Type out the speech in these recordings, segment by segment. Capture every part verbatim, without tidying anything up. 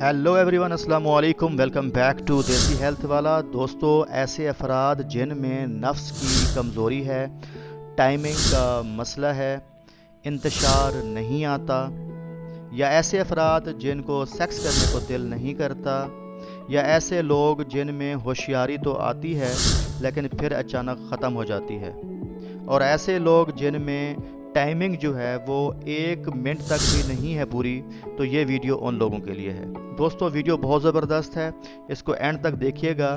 Hello everyone, अस्सलाम वालेकुम। Welcome back to Desi health वाला। दोस्तों, ऐसे अफराद जिनमें नफ्स की कमज़ोरी है, टाइमिंग का मसला है, इंतशार नहीं आता, या ऐसे अफराद जिनको सेक्स करने को दिल नहीं करता, या ऐसे लोग जिनमें होशियारी तो आती है लेकिन फिर अचानक ख़त्म हो जाती है, और ऐसे लोग जिनमें टाइमिंग जो है वो एक मिनट तक भी नहीं है पूरी, तो ये वीडियो उन लोगों के लिए है। दोस्तों, वीडियो बहुत ज़बरदस्त है, इसको एंड तक देखिएगा।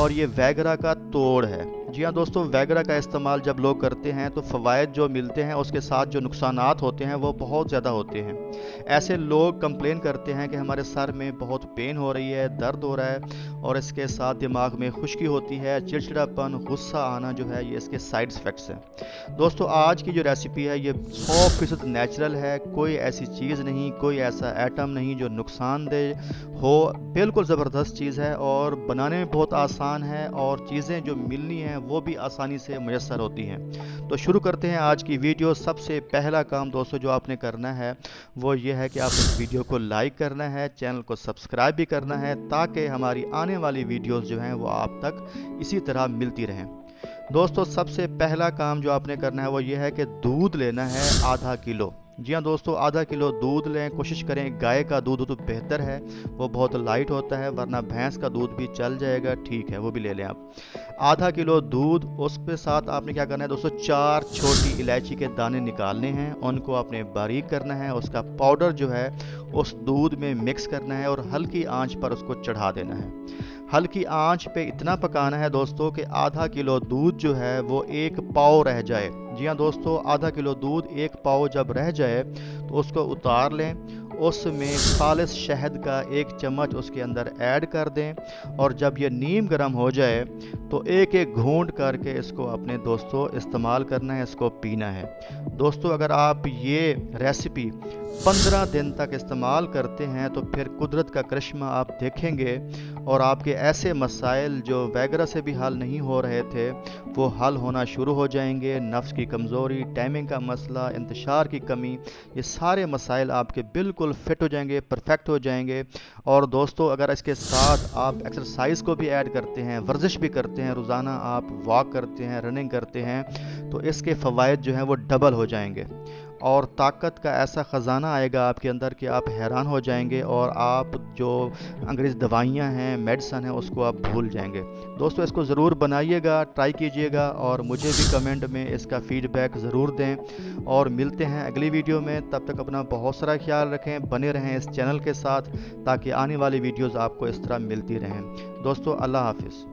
और ये वैगरा का तोड़ है। जी हाँ दोस्तों, वैगरा का इस्तेमाल जब लोग करते हैं तो फ़वायद जो मिलते हैं उसके साथ जो नुकसानात होते हैं वो बहुत ज़्यादा होते हैं। ऐसे लोग कंप्लेन करते हैं कि हमारे सर में बहुत पेन हो रही है, दर्द हो रहा है, और इसके साथ दिमाग में खुश्की होती है, चिड़चिड़ापन, गुस्सा आना, जो है ये इसके साइड इफ़ेक्ट्स हैं। दोस्तों, आज की जो रेसिपी है ये सौ फीसद नेचुरल है, कोई ऐसी चीज़ नहीं, कोई ऐसा आइटम नहीं जो नुकसानदेह हो। बिल्कुल ज़बरदस्त चीज़ है और बनाने में बहुत आसान है, और चीज़ें जो मिलनी हैं वो भी आसानी से मुयस्सर होती हैं। तो शुरू करते हैं आज की वीडियो। सबसे पहला काम दोस्तों जो आपने करना है वो ये है कि आप इस वीडियो को लाइक करना है, चैनल को सब्सक्राइब भी करना है, ताकि हमारी आने वाली वीडियोस जो हैं वो आप तक इसी तरह मिलती रहें। दोस्तों, सबसे पहला काम जो आपने करना है वो ये है कि दूध लेना है आधा किलो। जी हाँ दोस्तों, आधा किलो दूध लें। कोशिश करें गाय का दूध तो बेहतर है, वो बहुत लाइट होता है, वरना भैंस का दूध भी चल जाएगा, ठीक है, वो भी ले लें आप। आधा किलो दूध, उसके साथ आपने क्या करना है दोस्तों, चार छोटी इलायची के दाने निकालने हैं, उनको आपने बारीक करना है, उसका पाउडर जो है उस दूध में मिक्स करना है, और हल्की आँच पर उसको चढ़ा देना है। हल्की आंच पे इतना पकाना है दोस्तों कि आधा किलो दूध जो है वो एक पाव रह जाए। जी हाँ दोस्तों, आधा किलो दूध एक पाव जब रह जाए तो उसको उतार लें, उसमें खालिस शहद का एक चम्मच उसके अंदर ऐड कर दें, और जब ये नीम गर्म हो जाए तो एक एक घूंट करके इसको अपने दोस्तों इस्तेमाल करना है, इसको पीना है। दोस्तों, अगर आप ये रेसिपी पंद्रह दिन तक इस्तेमाल करते हैं तो फिर कुदरत का करिश्मा आप देखेंगे, और आपके ऐसे मसाइल जो वैगरा से भी हल नहीं हो रहे थे वो हल होना शुरू हो जाएंगे। नफ्स की कमज़ोरी, टाइमिंग का मसला, इंतशार की कमी, ये सारे मसाइल आपके बिल्कुल फिट हो जाएंगे, परफेक्ट हो जाएंगे। और दोस्तों, अगर इसके साथ आप एक्सरसाइज को भी ऐड करते हैं, वर्जिश भी करते हैं, रोज़ाना आप वॉक करते हैं, रनिंग करते हैं, तो इसके फ़वायद जो हैं वो डबल हो जाएंगे, और ताकत का ऐसा ख़जाना आएगा आपके अंदर कि आप हैरान हो जाएंगे, और आप जो अंग्रेज़ दवाइयाँ हैं, मेडिसन हैं, उसको आप भूल जाएंगे। दोस्तों, इसको ज़रूर बनाइएगा, ट्राई कीजिएगा, और मुझे भी कमेंट में इसका फ़ीडबैक ज़रूर दें। और मिलते हैं अगली वीडियो में, तब तक अपना बहुत सारा ख्याल रखें, बने रहें इस चैनल के साथ, ताकि आने वाली वीडियोज़ आपको इस तरह मिलती रहें। दोस्तों, अल्लाह हाफिज़।